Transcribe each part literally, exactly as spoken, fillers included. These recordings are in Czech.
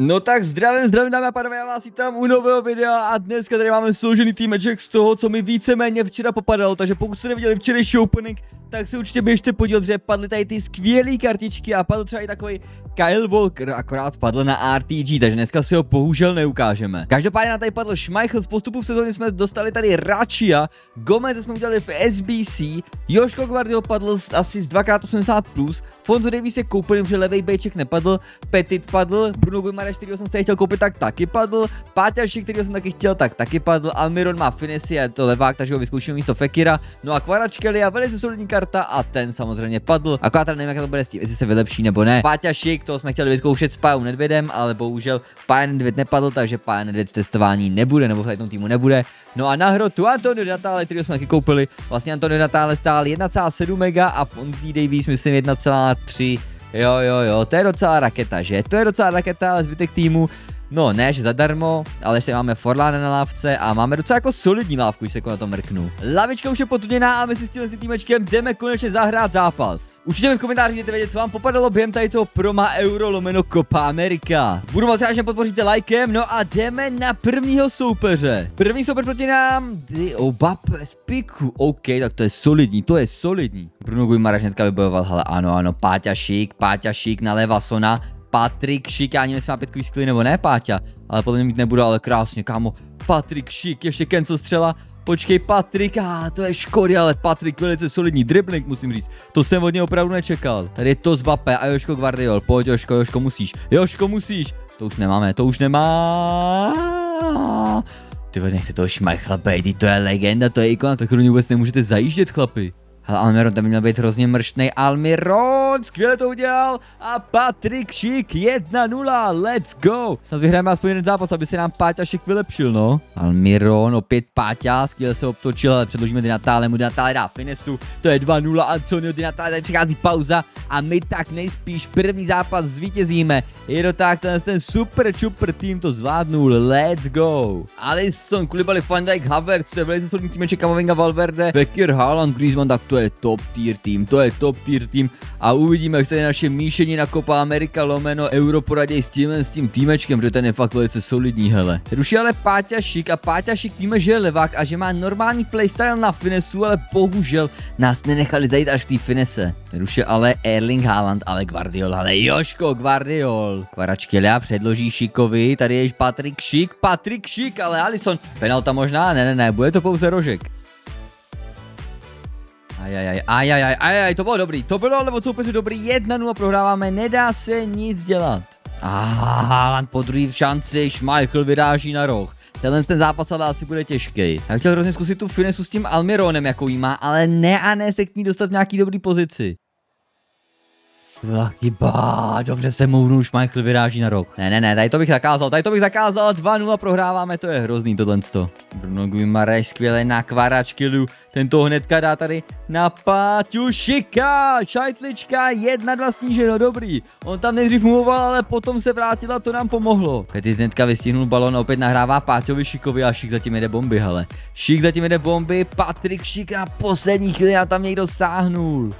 No tak zdravím, zdravím dámy a pánové, já vás vítám u nového videa a dneska tady máme složený týmeček z toho, co mi víceméně včera popadalo, takže pokud jste neviděli včerejší opening, tak se určitě běžte podívat, že padly tady ty skvělé kartičky a padl třeba i takový Kyle Walker, akorát padl na R T G, takže dneska si ho bohužel neukážeme. Každopádně na tady padl Schmeichel, z postupu v sezóně jsme dostali tady Rachia, Gomez jsme udělali v S B C, Joško Gvardiol padl asi z dvakrát osmdesát plus, Fonzu Davies je koupený, že levej bejček nepadl, Petit padl, Bruno Guimarães, kterýho jsem tady chtěl koupit, tak taky padl, Patrik Schick, kterýho jsem taky chtěl, tak taky padl, Almiron má finesy a je to levák, takže ho vyzkoušíme místo Fekira, no a Kvaratskhelia, velice solidní karta a ten samozřejmě padl. Akorát tam nevím, jak to bude s tím, jestli se vylepší nebo ne. Patrik Schick, toho jsme chtěli vyzkoušet s Pyonedvedem, ale bohužel Pyonedved nepadl, takže Pyonedved testování nebude, nebo v tom týmu nebude. No a na hrotu Antonio Natale, kterýho jsme taky koupili, vlastně Antonio Natale stál jedna celá sedm mega a Fonzu Davies myslím jedna celá tři. Jo, jo, jo, to je docela raketa, že? To je docela raketa, ale zbytek týmu, no ne, že zadarmo, ale ještě máme Forlána na lávce a máme docela jako solidní lávku, když se jako na to mrknu. Lavička už je potuněná a my si s tímhle týmečkem jdeme konečně zahrát zápas. Určitě mi v komentářích jdete vědět, co vám popadalo během tady toho proma Euro lomeno Copa America. Budu moc rád, že podpoříte lajkem, no a jdeme na prvního soupeře. První soupeř proti nám, Dio Bape z piku, OK, tak to je solidní, to je solidní. Bruno Guimarães netka vybojoval, hele ano, ano, Patrik Schick, Patrik Schick na Levasona. Patrik Schick, já nevím, jestli má pětku skvělý nebo ne, Páťa, ale podle mě mít nebude, ale krásně, kámo. Patrik Schick, ještě cancel střela, počkej Patrik, a ah, to je škoda, ale Patrik velice solidní dribbling, musím říct, to jsem od něj opravdu nečekal. Tady je to z Bape a Joško Gvardiol, pojď Joško, Joško musíš, Joško musíš, to už nemáme, to už nemá. Ty nechci toho Schmeichla bejt, to je legenda, to je ikona, tak kterou vůbec nemůžete zajíždět, chlapi. Hele, Almiron tam měl být hrozně mrštnej. Almiron, skvěle to udělal. A Patrik Schick jedna nula, let's go. Snad vyhráme aspoň jeden zápas, aby se nám Patrik Schick vylepšil, no. Almiron, opět Páťa, skvěle se obtočil, ale předložíme Di Natálemu, Di Natale dá finesu. To je dva nula, Antonio Di Natale, tady přichází pauza a my tak nejspíš první zápas zvítězíme. Je to tak, ten, ten super čupr tým to zvládnul, let's go. Alison, Koulibaly, Van Dijk, Havertz, to je velice solidní týmeček, Kamavinga, Valverde, Becker, Haaland, Griezmann, tak to je top tier tým, to je top tier tým a uvidíme, jak se tady naše míšení na Copa America lomeno Euro poraděj s tímhle s tím týmečkem, protože ten je fakt velice solidní, hele. Ruší ale Patrik Schick a Patrik Schick víme, že je levák a že má normální playstyle na finesu, ale bohužel nás nenechali zajít až k té finese. Ruší ale Erling Haaland, ale Gvardiol, ale Joško Gvardiol. Kvaratskhelia předloží Schickovi, tady je Patrik Schick, Patrik Schick, ale Alison, penalta možná, ne, ne, ne, bude to pouze rožek. Ajajaj, ajajaj, ajajaj, to bylo dobrý, to bylo, nebo soupeři dobrý, jedna nula prohráváme, nedá se nic dělat. Aha, Haaland po druhý v šanci, Schmeichel vyráží na roh. Tenhle ten zápas ale asi bude těžký. Já chtěl hrozně zkusit tu finesu s tím Almironem, jakou jí má, ale ne a ne se k ní dostat v nějaký dobrý pozici. Byla chyba, dobře se mluvnu, Schmeichel vyráží na roh. Ne, ne, ne, tady to bych zakázal, tady to bych zakázal, dva nula prohráváme, to je hrozný tohleto. Bruno Guimarães skvěle na Kvaratskhelia, ten to hnedka dá tady na Patju Schicka, šajtlička, jedna dva sníženo, dobrý. On tam nejdřív mluval, ale potom se vrátil a to nám pomohlo. Petit hnedka vystihnul balón, opět nahrává Páťovi Schickovi a Schick zatím jede bomby, hele. Schick zatím jede bomby, Patrik Schick na poslední chvíli a tam někdo sáhnul.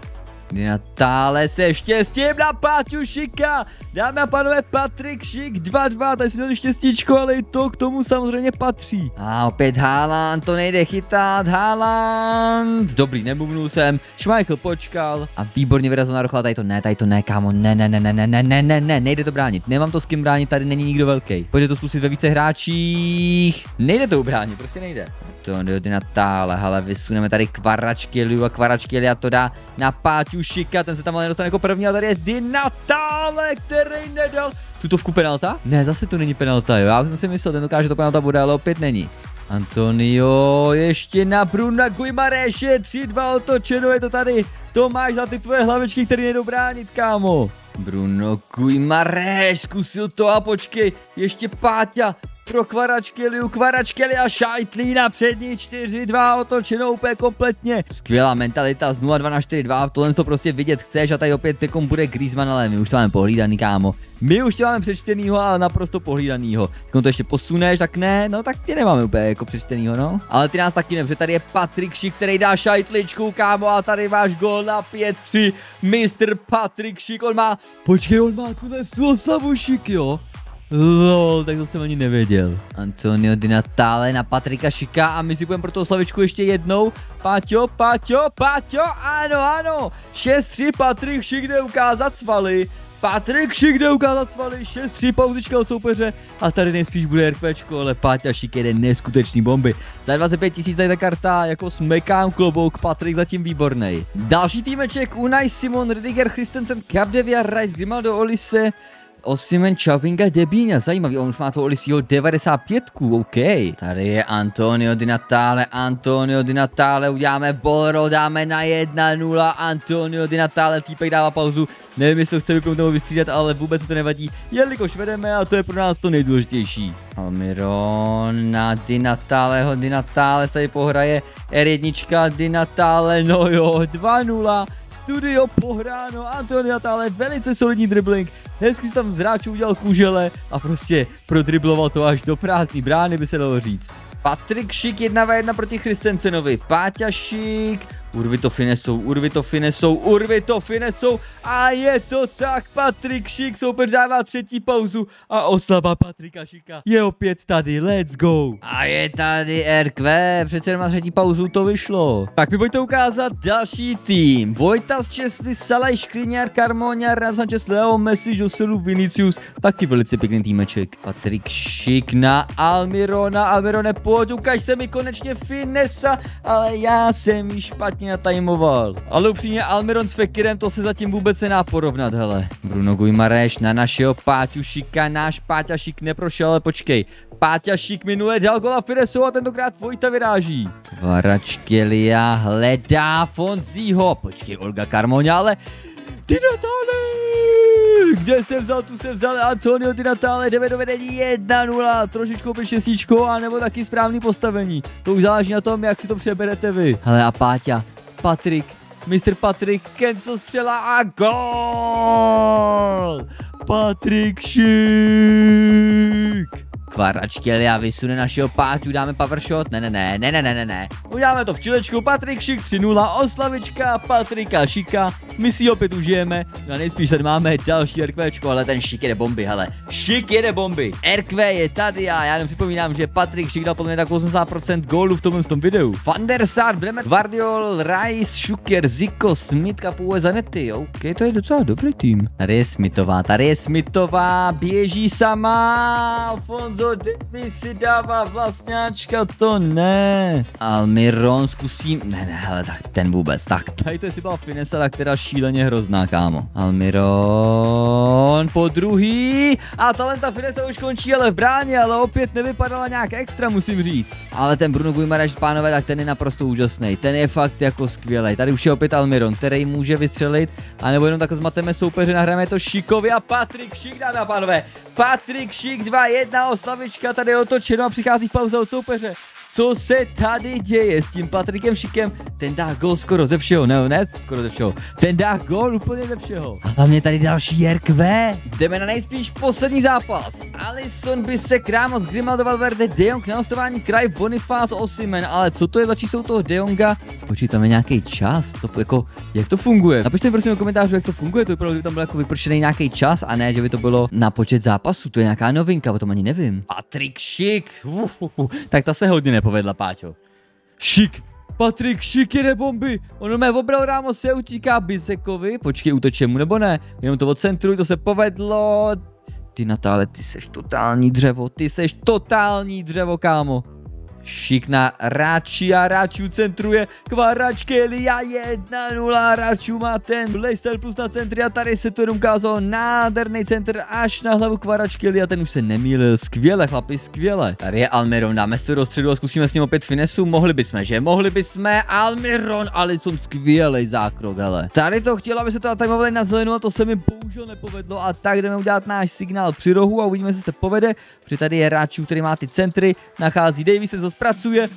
Di Natale se štěstím na Patju Schicka. Dámy a pánové, Patrik Schick dva dva, tady jsme měli štěstíčko, ale i to k tomu samozřejmě patří. A opět Haaland, to nejde chytat, Haaland. Dobrý, nemluvnul jsem, Schmeichel počkal a výborně vyrazil na rochla, tady to ne, tady to ne, kámo, ne, ne, ne, ne, ne, ne, ne, ne, ne, nejde to bránit, nemám to s kým bránit, tady není nikdo velký. Pojďte to zkusit ve více hráčích, nejde to ubránit, prostě nejde. To Di Natale, hele, vysuneme tady Kvaratskhelia a Kvaratskhelia to dá na Patju Schicka, ten se tam ale nedostane jako první a tady je Di Natale, který nedal tutovku penalta? Ne, zase to není penalta, jo, já už jsem si myslel, ten dokáže to penalta bude, ale opět není. Antonio, ještě na Bruna Guimarãese, tři dva otočeno, je to tady, to máš za ty tvoje hlavičky, který nejdou bránit, kámo. Bruno Guimarães, zkusil to a počkej, ještě Páťa pro Kvaratskhelia, Kvaratskhelia a šajtlí na přední čtyři dva, otočenou úplně kompletně. Skvělá mentalita z nula dva na čtyři dva, tohle to prostě vidět chceš a tady opět tekom bude Griezmann, ale my už to máme pohlídaný, kámo. My už tě máme přečtenýho a naprosto pohlídanýho. Když to ještě posuneš, tak ne, no tak tě nemáme úplně jako přečtenýho, no. Ale ty nás taky ne, protože tady je Patrik Schick, který dá šajtličku, kámo, a tady máš gól na pět tři. mister Patrik Schick, on má, počkej, on má tuhle Sloslavu Schick, jo. Lol, tak to jsem ani nevěděl. Antonio Natale na Patrika Schicka a my si půjdeme pro tu slavičku ještě jednou. Páťo, Páťo, Páťo, ano, ano. šest tři, Patrik Schick jde ukázat svaly. Patrik Schick jde ukázat svaly, šest tři, pauzička od soupeře a tady nejspíš bude RPčko, ale Páťa Schick jede neskutečný bomby. Za dvacet pět tisíc tady ta karta, jako smekám klobouk, Patrik zatím výborný. Další týmeček, Unai Simon, Rediger, Christensen, Kapdevia, Rice, Grimaldo, Olise, Osimen, Čavinga, Debíňa, zajímavý, on už má toho Olisího devadesát pět, OK. Tady je Antonio Natale, Antonio Natale, uděláme bolero, dáme na jedna nula, Antonio Natale, týpek dává pauzu, nevím, jestli chce vypnout nebo vystřídat, ale vůbec to nevadí, jelikož vedeme a to je pro nás to nejdůležitější. Almiron na Nataleho, Natale tady pohraje er jedna, Natale, no jo, dva nula. Studio pohráno, Antonio Natale, velice solidní dribbling, hezky si tam z hráčů udělal kužele a prostě prodribloval to až do prázdný brány, by se dalo říct. Patrik Schick jedna na jednu proti Christensenovi, Páťa Schick, urvi to finesou, urvi to finesou, urvi to finesou a je to tak, Patrik Schick, soupeř dává třetí pauzu a oslava Patrika Schicka je opět tady, let's go. A je tady R Q, přece jenom na třetí pauzu to vyšlo. Tak mi pojďte ukázat další tým, Vojta z Česly, Salaj, Škriňar, Karmoňar, Ramsančes, Leo, Messi, Joselu, Vinicius, taky velice pěkný týmeček. Patrik Schick na Almirona, Almirone, pojď, ukaž se mi konečně finesa, ale já jsem ji špatně natajmoval. Ale upřímně Almiron s Fekirem, to se zatím vůbec nedá porovnat, hele. Bruno Guimarães na našeho Páťu Schicka, náš Páťa Schick neprošel, ale počkej. Páťa Schick minule dal gola Firesu a tentokrát Vojta vyráží. Kvaratskhelia hledá Fonzího, počkej Olga Carmoňa, ale Natale! Kde se vzal, tu se vzal Antonio Natale, devět dovedení jedna nula, trošičku před šestičkou, anebo taky správný postavení. To už záleží na tom, jak si to přeberete vy. Hele a Páťa, Patrik, mister Patrik, cancel střela a gól! Patrik Schick! Kvaratskhelia vysune našeho Páťu, dáme power shot, ne, ne, ne, ne, ne, ne, ne. Uděláme to v čilečku, Patrik Schick tři nula, oslavička Patrika Schicka, my si ji opět užijeme, no a nejspíš tady máme další RQčko, ale ten Schick jede bomby, hele, Schick jede bomby, R Q je tady a já jenom připomínám, že Patrik Schick dal podle mě tak osmdesát procent gólu v tomhle tom videu. Van der Sar, Bremer, Guardiol, Rice, Šuker, Zico, Smith, Kapuje, Zanety, OK, to je docela dobrý tým. Tady je Smithová, tady je Smithová, běží sama, Alfonso Davies si dává vlastňáčka, to ne. Almiron zkusím, ne, ne, hele, tak ten vůbec, tak tady to jestli byla finesa, tak teda šíleně hrozná, kámo. Almiron po druhý a talenta finesa už končí, ale v bráně, ale opět nevypadala nějak extra, musím říct. Ale ten Bruno Guimarães, pánové, tak ten je naprosto úžasný, ten je fakt jako skvělý. Tady už je opět Almiron, který může vystřelit, anebo jenom takhle zmateme soupeře, nahráme to Schickovi a Patrik Schick, dámy a pánové, Patrik Schick dva jedna, slavička tady je otočeno a přichází pauza od soupeře. Co se tady děje s tím Patrikem Schickem? Ten dá gol skoro ze všeho, ne, ne, skoro ze všeho. Ten dá gol úplně ze všeho. A hlavně tady další R Q. Jdeme na nejspíš poslední zápas. Alison by se Krámos, Grimaldo, Valverde, de Jong na hostování, Kraj, Bonifaz, Osimen, ale co to je za číslo toho de Jonga? Počítáme nějaký čas, to jako, jak to funguje? Napište mi prosím do komentářů, jak to funguje, to vypadalo, že by tam byl jako vypršený nějaký čas a ne, že by to bylo na počet zápasů, to je nějaká novinka, o tom ani nevím. Patrik Schick, uf, uf, uf. Tak ta se hodně povedla, Páťo. Schick, Patrik Schick jede bomby, ono mé obral rámo se utíká Bisekovi, počkej, útoče mu nebo ne, jenom to odcentruj, to se povedlo. Ty Natale, ty seš totální dřevo, ty seš totální dřevo, kámo. Schick na Rachia, Rachiu centruje, Kvaratskhelia jedna nula, Rachiu má ten playstyle plus na centry a tady se to jenom ukázalo, nádherný centr až na hlavu Kvaratskhelia, ten už se nemýlil, skvěle chlapi, skvěle. Tady je Almiron, dáme si to do středu a zkusíme s ním opět finesu, mohli bychom, že? Mohli bychom, Almiron, Alison, skvělej zákrok, hele. Tady to chtělo, aby se to atakovali na zelenou a to se mi bohužel nepovedlo a tak jdeme udělat náš signál při rohu a uvidíme, jestli se povede, protože tady je Rachiu, který má ty centry, nachází Davies, se zpracuje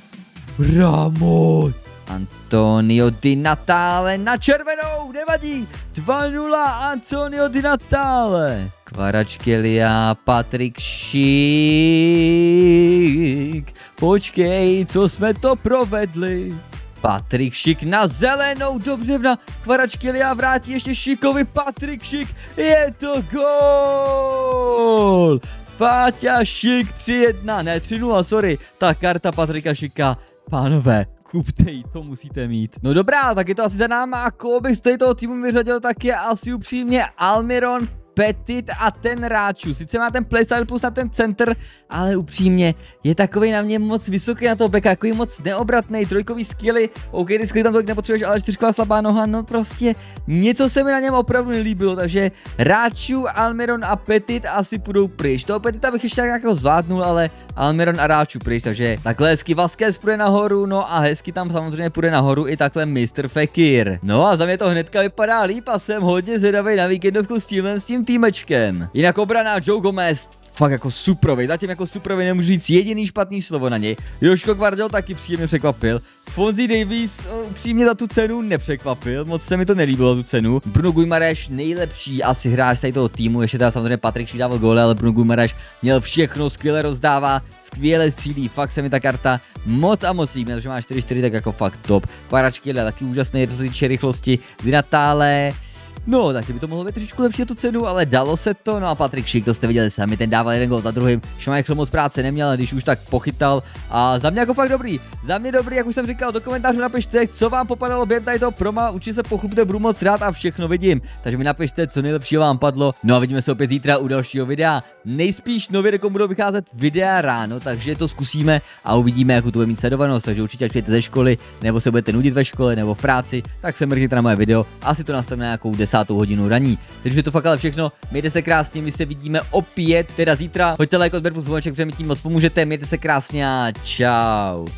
Ramos. Antonio Natale na červenou, nevadí, dva nula Antonio Natale. Kvaratskhelia, Patrik Schick, počkej, co jsme to provedli. Patrik Schick na zelenou, dobře na Kvaratskhelia vrátí ještě Schickovi, Patrik Schick, je to gól. Páťa Schick tři jedna, ne tři nula, sorry, ta karta Patrika Schicka, pánové. Kupte ji, to musíte mít. No dobrá, tak je to asi za náma a koho bych z toho týmu vyřadil, tak je asi upřímně Almiron, Petit a ten Ráču. Sice má ten playstyle plus na ten center, ale upřímně je takový na mě moc vysoký na toho Becka, takový moc neobratný, trojkový skilly, OK, ty skilly tam tolik nepotřebuješ, ale čtyřková slabá noha, no prostě něco se mi na něm opravdu nelíbilo, takže Ráču, Almiron a Petit asi půjdou pryč. Toho Petita bych ještě nějak zvládnul, ale Almiron a Ráču pryč, takže takhle hezky Vasquez půjde nahoru, no a hezky tam samozřejmě půjde nahoru i takhle mister Fekir. No a za mě to hnedka vypadá líp a jsem hodně zvědavý na víkendovku s tímhle s tím týmečkem. Jinak obrana Joe Gomez, fakt jako suprovej, zatím jako suprovej nemůžu říct jediný špatný slovo na něj. Joško Gvardiol taky příjemně překvapil. Fonzu Davies příjemně za tu cenu nepřekvapil, moc se mi to nelíbilo tu cenu. Bruno Guimarães nejlepší asi hráč tady toho týmu, ještě teda samozřejmě Patrik Schick dával góle, ale Bruno Guimarães měl všechno, skvěle rozdává, skvěle střílí, fakt se mi ta karta moc a moc líbí, protože má čtyři čtyři, tak jako fakt top. Kvaratskhelia taky úžasný, co se týče rychlosti, Natale. No, taky by to mohlo být trošičku lepší na tu cenu, ale dalo se to. No a Patrik Schick, to jste viděli sami, ten dával jeden gol za druhým. Schmeichel moc práce neměl, ale když už tak pochytal. A za mě jako fakt dobrý. Za mě dobrý, jak už jsem říkal, do komentářů napište, co vám popadalo během tady toho proma. Určitě se pochlubte, budu moc rád a všechno vidím. Takže mi napište, co nejlepšího vám padlo. No a vidíme se opět zítra u dalšího videa. Nejspíš nově dokom budou vycházet videa ráno, takže to zkusíme a uvidíme, jakou to bude mít sledovanost. Takže určitě až přijete ze školy, nebo se budete nudit ve škole, nebo v práci, tak se mrkněte na moje video. Asi to nastavíme na nějakou desátou hodinu raní. Takže to fakt ale všechno. Mějte se krásně, my se vidíme opět teda zítra. Hoďte like, odběr, zvoneček, protože mi tím moc pomůžete. Mějte se krásně a čau.